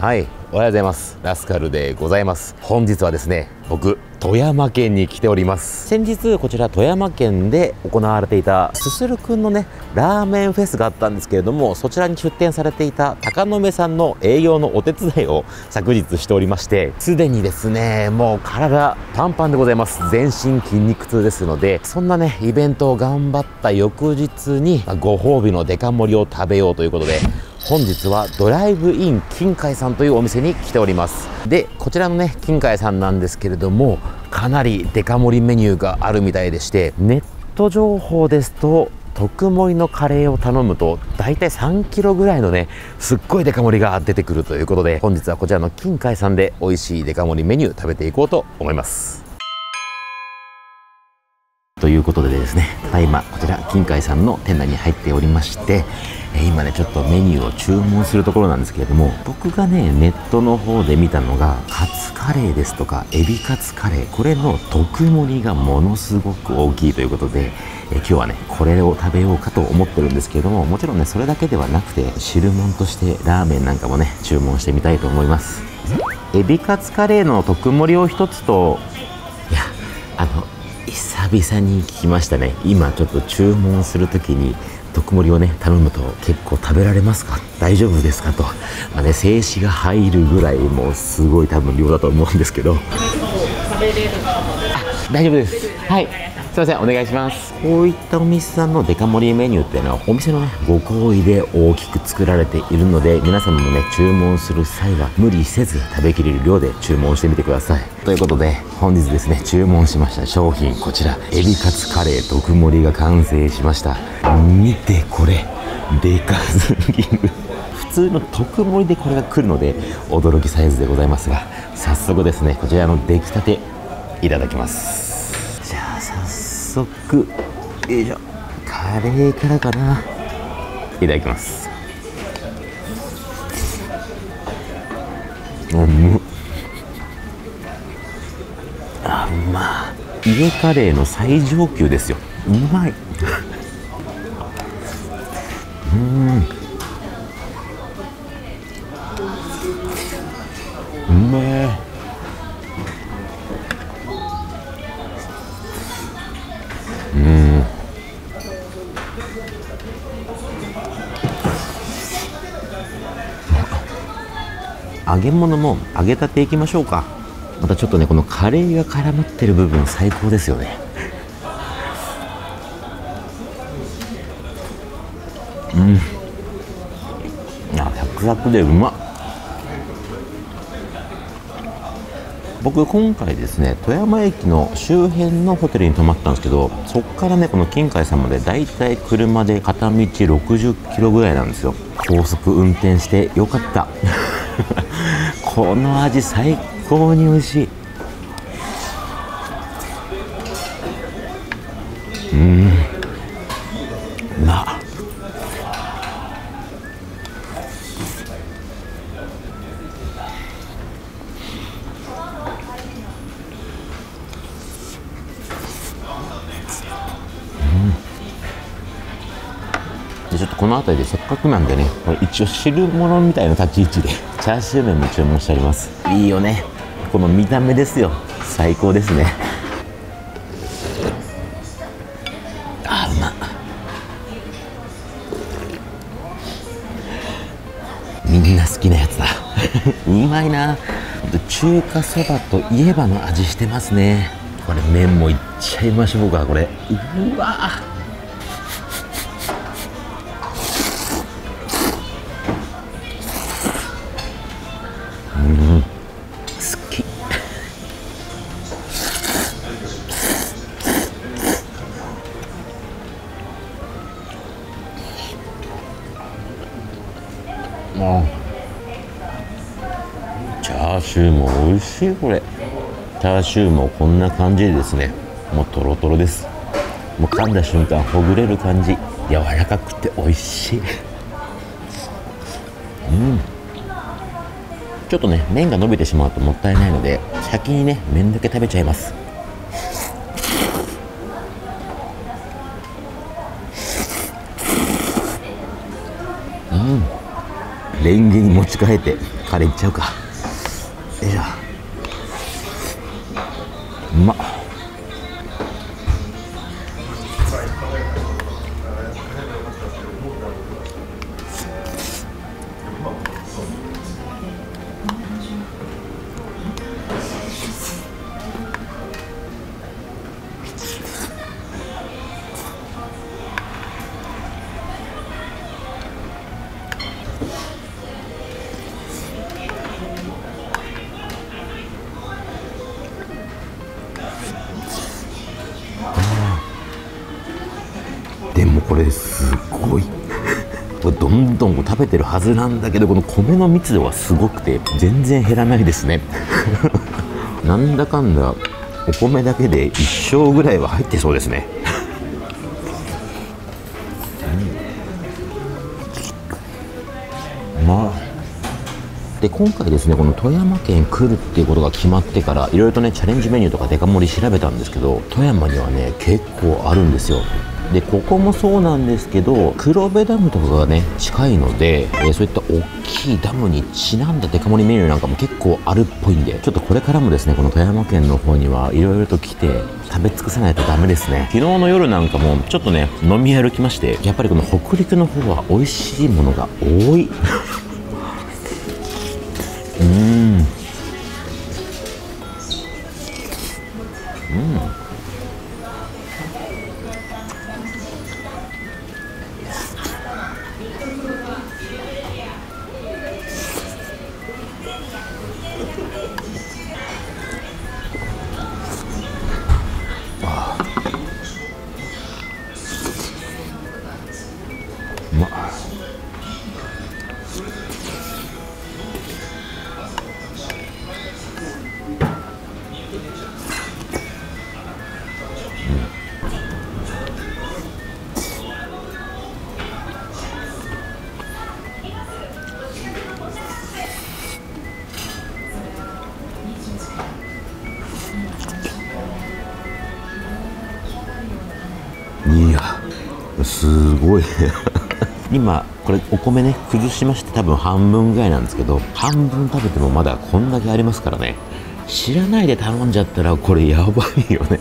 はい、おはようございます。ラスカルでございます。本日はですね、僕、富山県に来ております。先日、こちら富山県で行われていた、すするくんのね、ラーメンフェスがあったんですけれども、そちらに出店されていた鷹の目さんの営業のお手伝いを昨日しておりまして、すでにですね、もう体パンパンでございます。全身筋肉痛ですので、そんなね、イベントを頑張った翌日に、ご褒美のデカ盛りを食べようということで、本日はドライブイン金海さんというお店に来ております。でこちらのね金海さんなんですけれども、かなりデカ盛りメニューがあるみたいでして、ネット情報ですと特盛りのカレーを頼むと大体3キロぐらいのねすっごいデカ盛りが出てくるということで、本日はこちらの金海さんで美味しいデカ盛りメニュー食べていこうと思います。ということでですね、ただいまこちら金海さんの店内に入っておりまして、今ねちょっとメニューを注文するところなんですけれども、僕がねネットの方で見たのがカツカレーですとかエビカツカレー、これの特盛りがものすごく大きいということで、今日はねこれを食べようかと思ってるんですけれども、もちろんねそれだけではなくて汁物としてラーメンなんかもね注文してみたいと思います。エビカツカレーの特盛りを一つと、いや久々に聞きましたね。今ちょっと注文するときに特盛りをね頼むと結構食べられますか、大丈夫ですかと、まあね、静止が入るぐらいもうすごい多分量だと思うんですけど、食べれるかも。あ、大丈夫です。はい、すいません、お願いします。こういったお店さんのデカ盛りメニューっていうのはお店のねご厚意で大きく作られているので、皆さんもね注文する際は無理せず食べきれる量で注文してみてください。ということで本日ですね注文しました商品、こちらエビカツカレー特盛りが完成しました。見てこれでかすぎる。普通の特盛りでこれが来るので驚きサイズでございますが、早速ですねこちらの出来たていただきます。じゃあ早速、よいしょ、カレーからかな、いただきます。うまい、家カレーの最上級ですよ。うまい。うめえ。揚げ物も揚げたていきましょうか。またちょっとねこのカレーが絡まってる部分最高ですよね。サクサクでうまっ。僕今回ですね富山駅の周辺のホテルに泊まったんですけど、そこからねこの金海さんまでだいたい車で片道60キロぐらいなんですよ。高速運転してよかった。この味最高に美味しい。まあちょっとこの辺りでせっかくなんでね、これ一応汁物みたいな立ち位置でチャーシュー麺も注文してあります。いいよねこの見た目ですよ、最高ですね。あ、うまっ。みんな好きなやつだ。うまいな。中華そばといえばの味してますね。これ麺もいっちゃいましょうか。これうわー、チャーシューも美味しい。これチャーシューもこんな感じでですね、もうトロトロです。もう噛んだ瞬間ほぐれる感じ、柔らかくて美味しい。ちょっとね麺が伸びてしまうともったいないので、先にね麺だけ食べちゃいます。レンゲに持ち替えてカレーいっちゃうか。よいしょ。うまっ。でもこれすごいどんどん食べてるはずなんだけど、この米の密度がすごくて全然減らないですねなんだかんだお米だけで一升ぐらいは入ってそうですね、うん、まあで今回ですね、この富山県来るっていうことが決まってからいろいろとねチャレンジメニューとかデカ盛り調べたんですけど、富山にはね結構あるんですよ。でここもそうなんですけど、黒部ダムとかがね近いので、そういった大きいダムにちなんだデカ盛りメニューなんかも結構あるっぽいんで、ちょっとこれからもですねこの富山県の方にはいろいろと来て食べ尽くさないとダメですね。昨日の夜なんかもちょっとね飲み歩きまして、やっぱりこの北陸の方は美味しいものが多いいやすごい今これお米ね崩しまして、多分半分ぐらいなんですけど、半分食べてもまだこんだけありますからね。知らないで頼んじゃったらこれやばいよね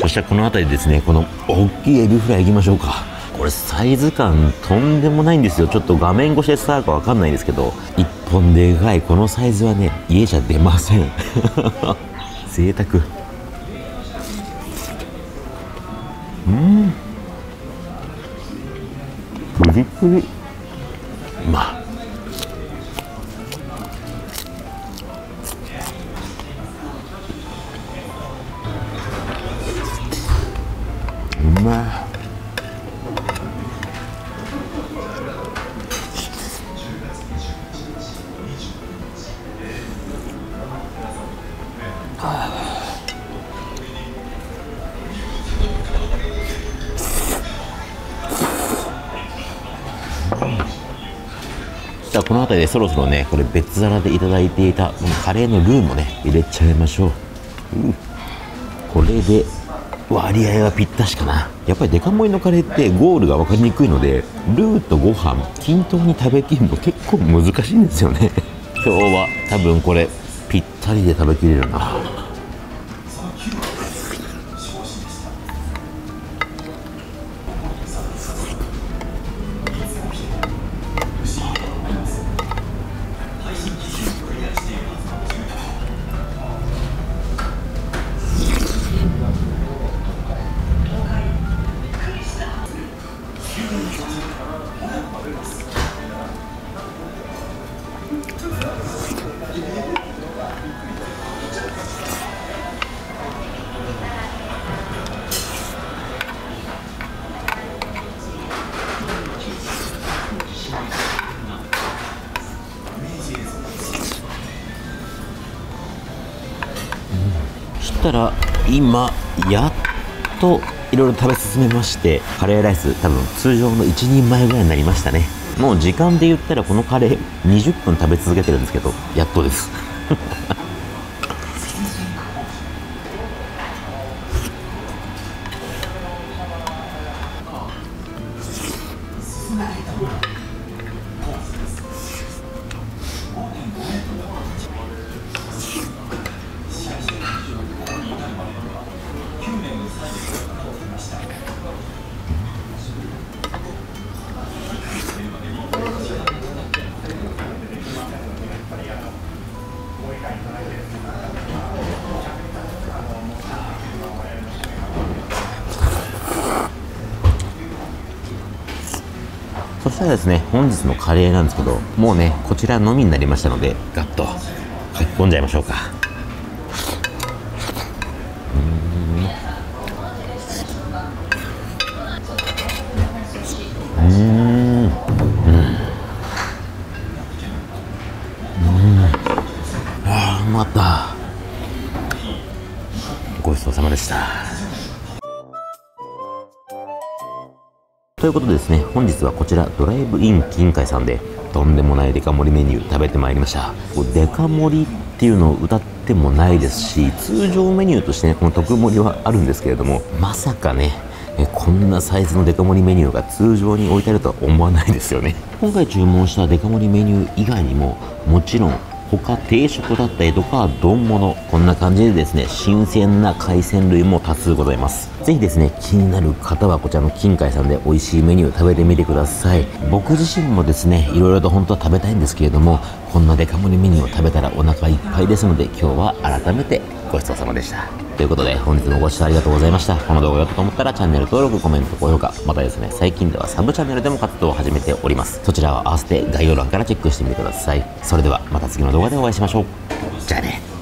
そしたらこの辺りですね、この大きいエビフライいきましょうか。これサイズ感とんでもないんですよ。ちょっと画面越しで伝わるかわかんないんですけど、1本でかいこのサイズはね家じゃ出ません贅沢。プリプリ。まあじゃあこの辺りでそろそろねこれ別皿でいただいていたカレーのルーもね入れちゃいましょう、これで割合はぴったしかな。やっぱりデカ盛りのカレーってゴールが分かりにくいので、ルーとご飯均等に食べきるの結構難しいんですよね今日は多分これぴったりで食べきれるな。したら今やっといろいろ食べ進めまして、カレーライス多分通常の1人前ぐらいになりましたね。もう時間で言ったらこのカレー20分食べ続けてるんですけど、やっとですそしたらですね、本日のカレーなんですけど、もうねこちらのみになりましたので、ガッとかき込んじゃいましょうか。あー、うまかった。ごちそうさまでした。ということでですね、本日はこちらドライブイン金海さんでとんでもないデカ盛りメニュー食べてまいりました。デカ盛りっていうのを歌ってもないですし、通常メニューとしてねこの特盛りはあるんですけれども、まさかねこんなサイズのデカ盛りメニューが通常に置いてあるとは思わないですよね。今回注文したデカ盛りメニュー以外にも、もちろん他定食だったりとか丼物、こんな感じでですね新鮮な海鮮類も多数ございます。ぜひですね気になる方はこちらの金海さんで美味しいメニュー食べてみてください。僕自身もですねいろいろと本当は食べたいんですけれども、こんなデカ盛りメニューを食べたらお腹いっぱいですので、今日は改めてごちそうさまでした。ということで本日もご視聴ありがとうございました。この動画が良かったと思ったらチャンネル登録、コメント、高評価、またですね最近ではサブチャンネルでも活動を始めております。そちらを合わせて概要欄からチェックしてみてください。それではまた次の動画でお会いしましょう。じゃあね。